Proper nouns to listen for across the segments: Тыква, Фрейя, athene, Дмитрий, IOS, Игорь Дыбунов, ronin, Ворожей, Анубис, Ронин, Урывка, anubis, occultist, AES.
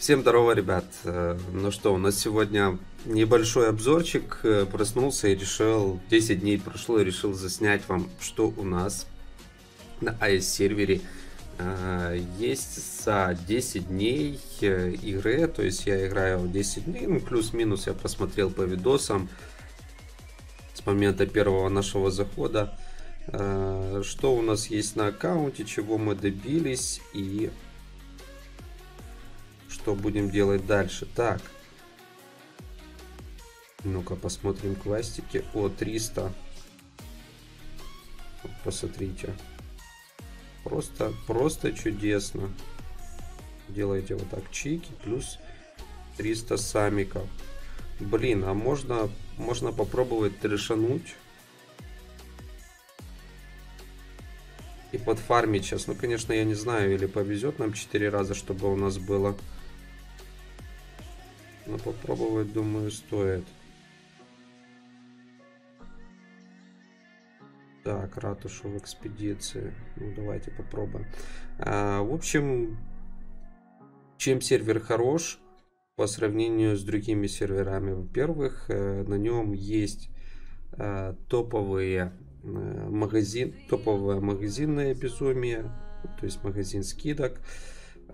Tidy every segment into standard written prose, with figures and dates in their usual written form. Всем здорово, ребят. Ну что, у нас сегодня небольшой обзорчик. Проснулся и решил, 10 дней прошло, и решил заснять вам, что у нас на AES-сервере есть за 10 дней игры. То есть я играю 10 дней, ну, плюс-минус, я просмотрел по видосам с момента первого нашего захода, что у нас есть на аккаунте, чего мы добились и что будем делать дальше. Так, ну-ка посмотрим квестики. О, 300, посмотрите, просто чудесно. Делайте вот так, чики, плюс 300 самиков. Блин, а можно попробовать трешануть и подфармить сейчас. Ну, конечно, я не знаю, или повезет нам 4 раза, чтобы у нас было. Но попробовать, думаю, стоит. Так, ратушу в экспедиции. Ну, давайте попробуем. В общем, чем сервер хорош по сравнению с другими серверами? Во-первых, на нем есть топовое магазинное безумие, то есть магазин скидок,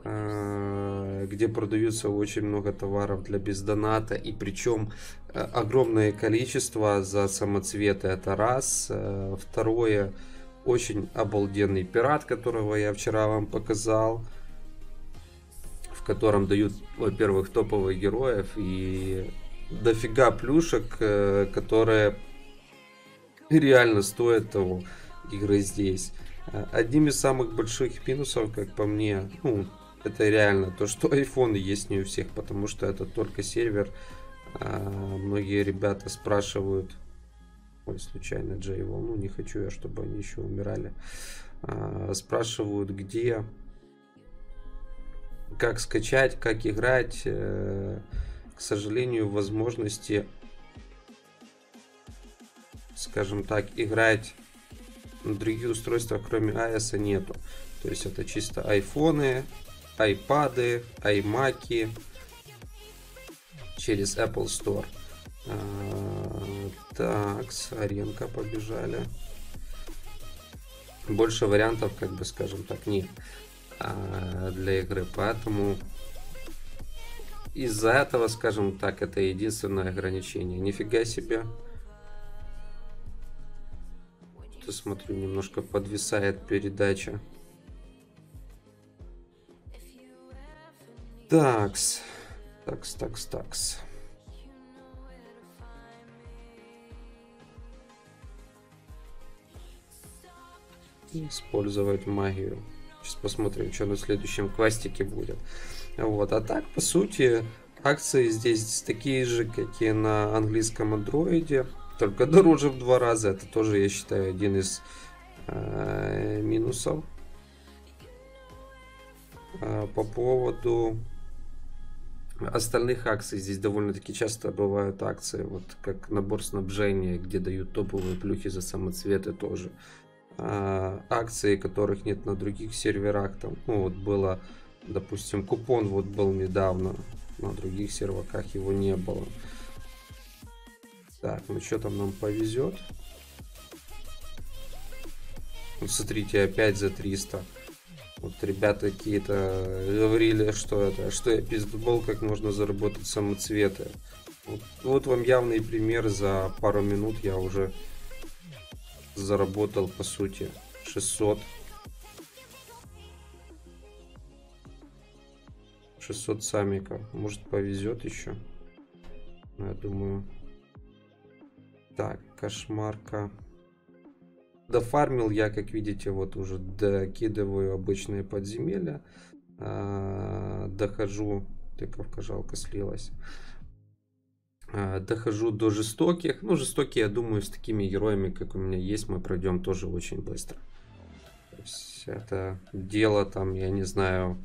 где продаются очень много товаров для бездоната, и причем огромное количество за самоцветы. Это раз. Второе, очень обалденный пират, которого я вчера вам показал, в котором дают, во-первых, топовых героев и дофига плюшек, которые реально стоит того игры здесь. Одним из самых больших минусов, как по мне, ну, это реально то, что айфоны есть не у всех, потому что это только сервер. Многие ребята спрашивают... Ой, случайно Джейвол, ну не хочу я, чтобы они еще умирали. Спрашивают, где, как скачать, как играть. К сожалению, возможности, скажем так, играть на других устройствах, кроме iOS, нету. То есть это чисто айфоны, айпады, аймаки через Apple Store. Так, с аренка побежали. Больше вариантов, как бы, скажем так, нет для игры. Поэтому из-за этого, скажем так, это единственное ограничение. Нифига себе. Смотрю, немножко подвисает передача. Такс, такс, такс, такс. Использовать магию. Сейчас посмотрим, что на следующем квестике будет. Вот, а так, по сути, акции здесь такие же, как и на английском андроиде, только дороже в 2 раза. Это тоже, я считаю, один из минусов. По поводу остальных акций, здесь довольно таки часто бывают акции, вот как набор снабжения, где дают топовые плюхи за самоцветы тоже. Акции, которых нет на других серверах. Там, ну вот было, допустим, купон вот был недавно, на других серваках его не было. Так, ну что там нам повезет? Вот смотрите, опять за 300. Вот ребята какие-то говорили, что это, что я пиздобол, как можно заработать самоцветы. Вот вам явный пример. За пару минут я уже заработал, по сути, 600 самиков. Может, повезет еще? Я думаю. Так, кошмарка. Дофармил я, как видите, вот уже докидываю обычные подземелья. Дохожу... Тыковка жалко слилась. Дохожу до жестоких. Ну, жестокие, я думаю, с такими героями, как у меня есть, мы пройдем тоже очень быстро. То есть это дело там, я не знаю,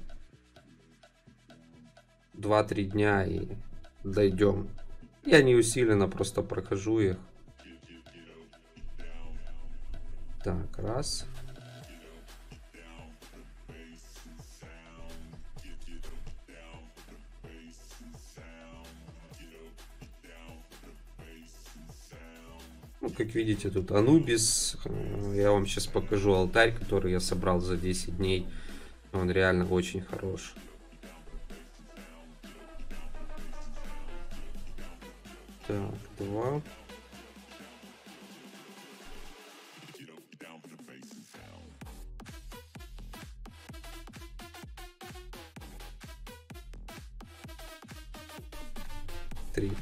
2-3 дня и дойдем. Я не усиленно просто прохожу их. Так, раз. как видите, тут анубис. Я вам сейчас покажу алтарь, который я собрал за 10 дней. Он реально очень хорош. Так, 2.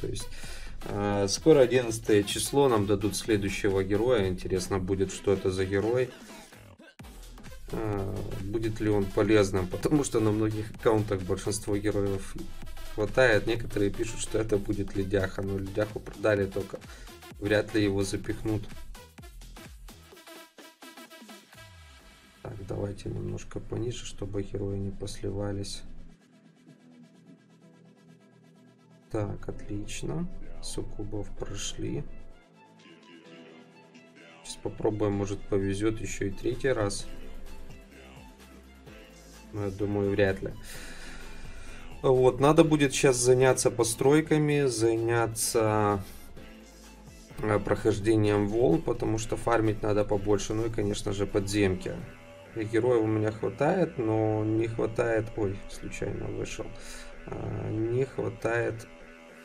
То есть скоро 11 число нам дадут следующего героя. Интересно будет, что это за герой, будет ли он полезным, потому что на многих аккаунтах большинство героев хватает. Некоторые пишут, что это будет ледяха, но ледяху продали только, вряд ли его запихнут. Так, давайте немножко пониже, чтобы герои не посливались. Так, отлично. Суккубов прошли. Сейчас попробуем, может, повезет еще и 3-й раз. Но я думаю, вряд ли. Вот, надо будет сейчас заняться постройками, заняться прохождением волн, потому что фармить надо побольше. Ну и, конечно же, подземки. Героев у меня хватает, но не хватает... Ой, случайно вышел. Не хватает...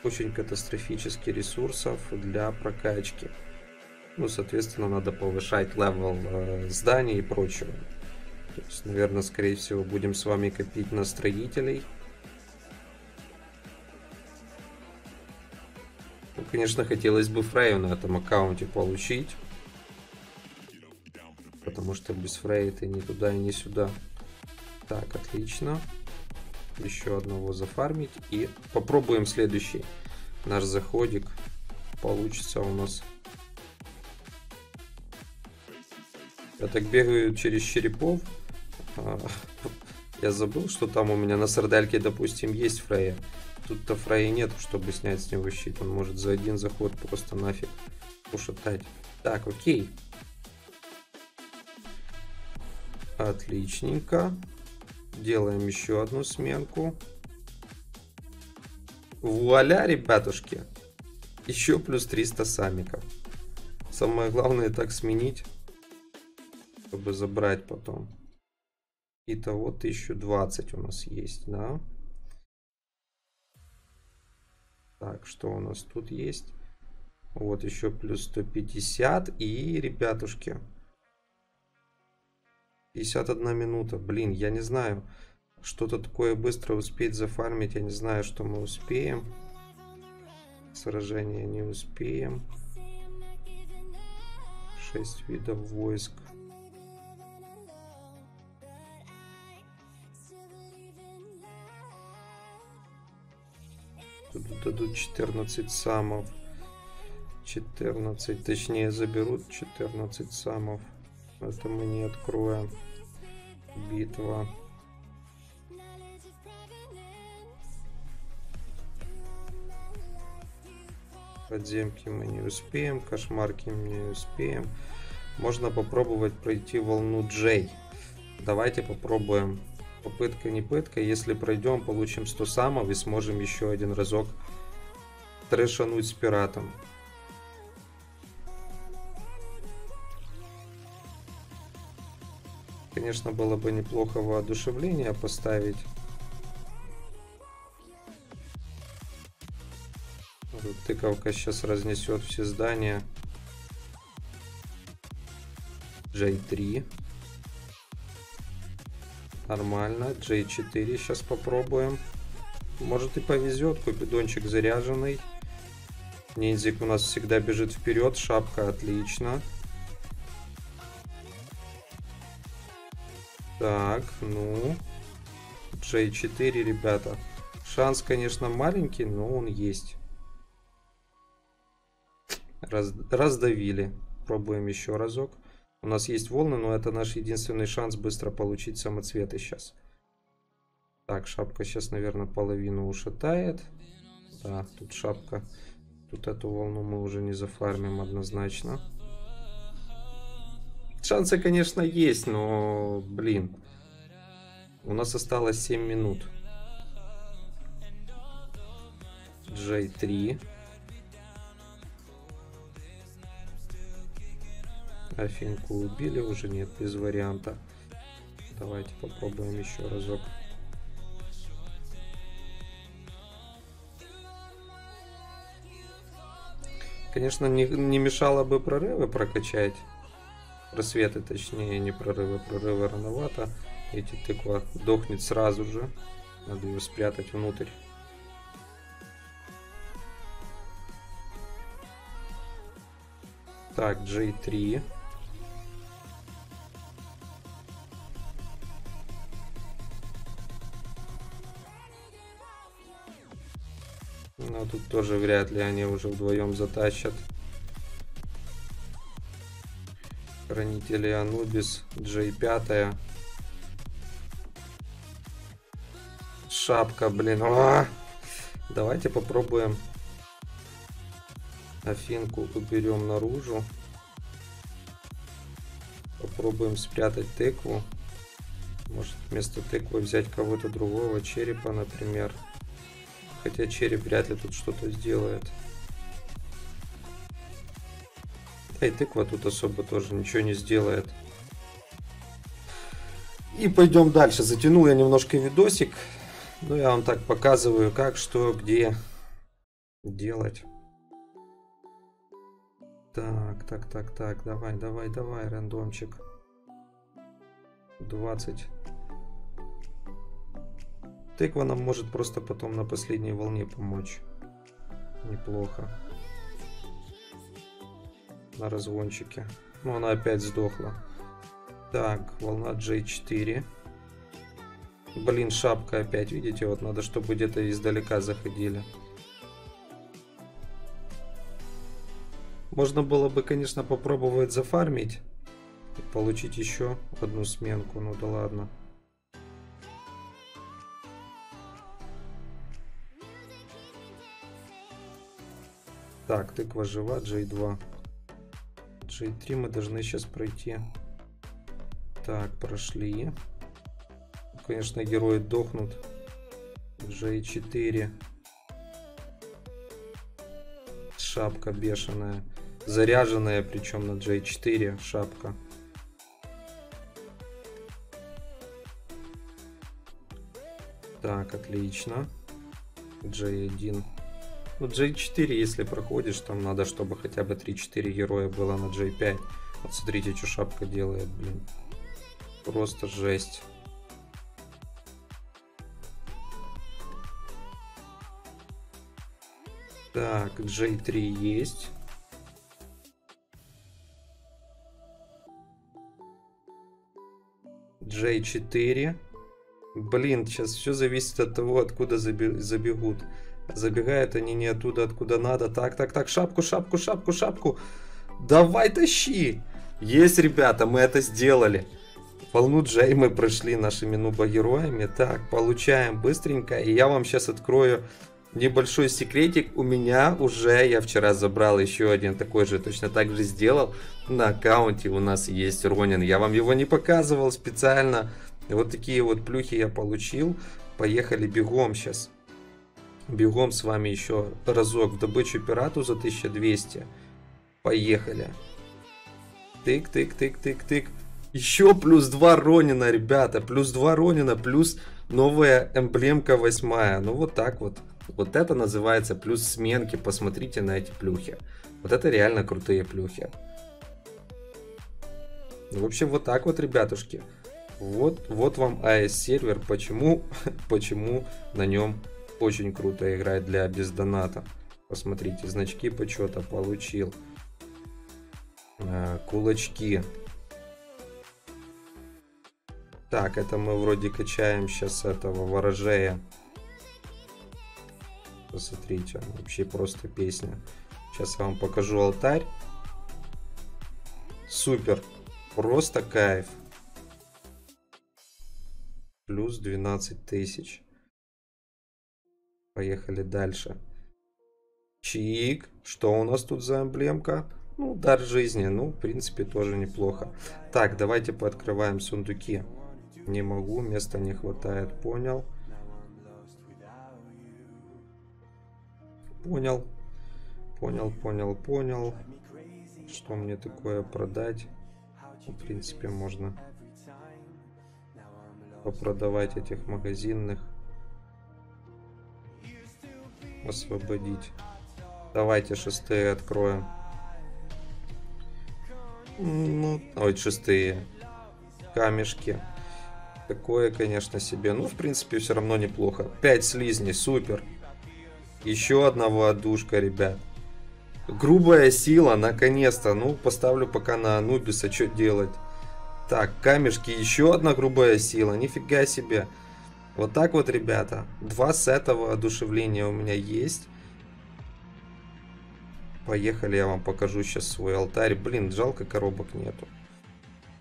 очень катастрофически ресурсов для прокачки. Ну, соответственно, надо повышать левел зданий и прочего. То есть, наверное, скорее всего, будем с вами копить на строителей. Ну, конечно, хотелось бы Фрею на этом аккаунте получить. Потому что без Фреи ты ни туда и ни сюда. Так, отлично. Еще одного зафармить и попробуем следующий наш заходик, получится у нас. Я так бегаю через черепов, я забыл, что там у меня на сардальке, допустим, есть Фрея. Тут-то Фреи нет, чтобы снять с него щит, он может за один заход просто нафиг ушатать. Так, окей, отличненько. Делаем еще одну сменку. Вуаля, ребятушки. Еще плюс 300 самиков. Самое главное так сменить, чтобы забрать потом. Итого 1020 у нас есть, да? Так, что у нас тут есть? Вот еще плюс 150. И, ребятушки... 51 минута. Блин, я не знаю, что-то такое быстро успеть зафармить. Я не знаю, что мы успеем. Сражение не успеем. 6 видов войск. Тут дадут 14 самов. 14, точнее, заберут 14 самов. Это мы не откроем. Битва. Подземки мы не успеем. Кошмарки мы не успеем. Можно попробовать пройти волну J. Давайте попробуем. Попытка не пытка. Если пройдем, получим 100 самов и сможем еще один разок трэшануть с пиратом. Конечно, было бы неплохо воодушевление поставить. Тыковка сейчас разнесет все здания. J3. Нормально. J4 сейчас попробуем. Может и повезет. Купидончик заряженный. Ниндзик у нас всегда бежит вперед. Шапка отлично. Так, ну, J4, ребята. Шанс, конечно, маленький, но он есть. Раздавили. Пробуем еще разок. У нас есть волны, но это наш единственный шанс быстро получить самоцветы сейчас. Так, шапка сейчас, наверное, половину ушатает. Да, тут шапка. Тут эту волну мы уже не зафармим однозначно. Шансы, конечно, есть, но, блин, у нас осталось 7 минут. J3. Афинку убили уже, нет, без варианта. Давайте попробуем еще разок. Конечно, не мешало бы прорывы прокачать. Просветы, точнее, не прорывы. Прорывы рановато. Эти тыква дохнет сразу же. Надо ее спрятать внутрь. Так, J3. Но тут тоже вряд ли они уже вдвоем затащат. Хранители Анубис, J5. Шапка, блин. А-а-а! Давайте попробуем. Афинку уберем наружу. Попробуем спрятать тыкву. Может, вместо тыквы взять кого-то другого, черепа, например. Хотя череп вряд ли тут что-то сделает. Да и тыква тут особо тоже ничего не сделает. И пойдем дальше. Затянул я немножко видосик. Но я вам так показываю, как, что, где делать. Так, давай, рандомчик. 20. Тыква нам может просто потом на последней волне помочь. Неплохо. На разгончике. Но она опять сдохла. Так, волна J4. Блин, шапка опять, видите? Вот надо, чтобы где-то издалека заходили. Можно было бы, конечно, попробовать зафармить и получить еще одну сменку. Ну да ладно. Так, тыква жива, J2. J3 мы должны сейчас пройти. Так, прошли. Конечно, герои дохнут. J4. Шапка бешеная. Заряженная, причем на J4 шапка. Так, отлично. J1. Ну, J4, если проходишь, там надо, чтобы хотя бы 3-4 героя было на J5. Вот смотрите, что шапка делает, блин. Просто жесть. Так, J3 есть. J4. Блин, сейчас все зависит от того, откуда забегут. Забегают они не оттуда, откуда надо. Так, шапку. Давай, тащи! Есть, ребята, мы это сделали. Волну J мы прошли нашими нуба-героями. Так, получаем быстренько. И я вам сейчас открою небольшой секретик. У меня уже, я вчера забрал еще один такой же, точно так же сделал. На аккаунте у нас есть Ронин. Я вам его не показывал специально. Вот такие вот плюхи я получил. Поехали бегом сейчас. Бегом с вами еще разок в добычу пирату за 1200. Поехали. Тык. Еще плюс 2 Ронина, ребята. Плюс 2 Ронина, плюс новая эмблемка 8. Ну вот так вот. Вот это называется плюс сменки. Посмотрите на эти плюхи. Вот это реально крутые плюхи. В общем, вот так вот, ребятушки. Вот вам AES сервер. Почему на нем очень круто играть для бездоната. Посмотрите, значки почета получил. Кулачки. Так, это мы вроде качаем сейчас этого ворожея. Посмотрите, вообще просто песня. Сейчас я вам покажу алтарь. Супер. Просто кайф. Плюс 12 000. Поехали дальше. Чик. Что у нас тут за эмблемка? Ну, дар жизни. Ну, в принципе, тоже неплохо. Так, давайте пооткрываем сундуки. Не могу, места не хватает. Понял. Что мне такое продать? В принципе, можно попродавать этих магазинных, освободить. Давайте шестые откроем. Ну, ой, шестые камешки. Такое, конечно, себе. Ну, в принципе, все равно неплохо. 5 слизней, супер. Еще одного отдушка, ребят. Грубая сила, наконец-то. Ну, поставлю пока на Анубиса, что делать. Так, камешки, еще одна грубая сила. Нифига себе. Вот так вот, ребята. 2 сета воодушевления у меня есть. Поехали, я вам покажу сейчас свой алтарь. Блин, жалко, коробок нету.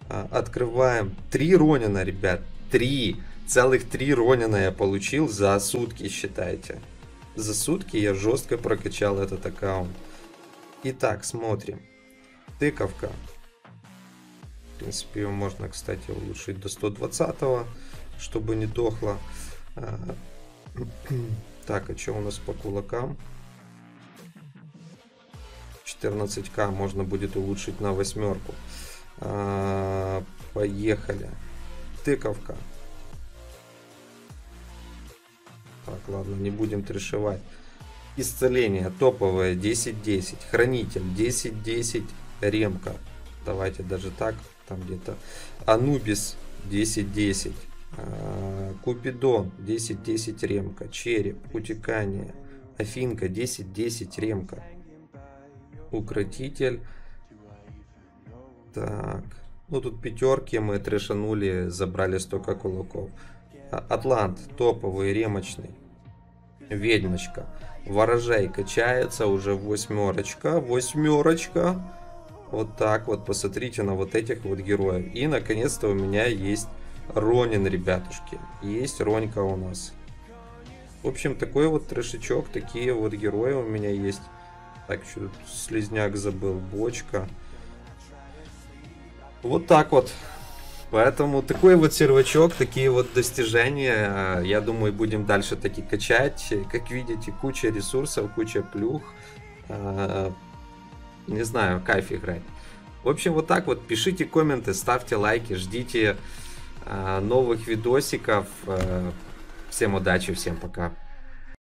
Открываем. 3 ронина, ребят. 3. Целых 3 ронина я получил за сутки, считайте. За сутки я жестко прокачал этот аккаунт. Итак, смотрим. Тыковка. В принципе, ее можно, кстати, улучшить до 120-го, чтобы не дохло. Так, а что у нас по кулакам? 14к можно будет улучшить на 8-ку. Поехали. Тыковка. Так, ладно, не будем трешевать. Исцеление топовое 10-10. Хранитель 10-10. Ремка. Давайте даже так. Там где-то. Анубис 10-10. Купидон 10-10 ремка. Череп. Утекание. Афинка 10-10 ремка. Укротитель. Так. Ну тут 5-ки мы трешанули, забрали столько кулаков. Атлант топовый, ремочный. Ведьмочка. Ворожей качается уже 8-ка. 8-ка. Вот так вот. Посмотрите на вот этих вот героев. И наконец-то у меня есть ронин, ребятушки. Есть ронька у нас. В общем, такой вот трешечок. Такие вот герои у меня есть. Так, что слизняк забыл, бочка. Вот так вот. Поэтому такой вот сервачок, такие вот достижения. Я думаю, будем дальше таки качать. Как видите, куча ресурсов, куча плюх. Не знаю, кайф играть. В общем, вот так вот. Пишите комменты, ставьте лайки, ждите новых видосиков. Всем удачи, всем пока.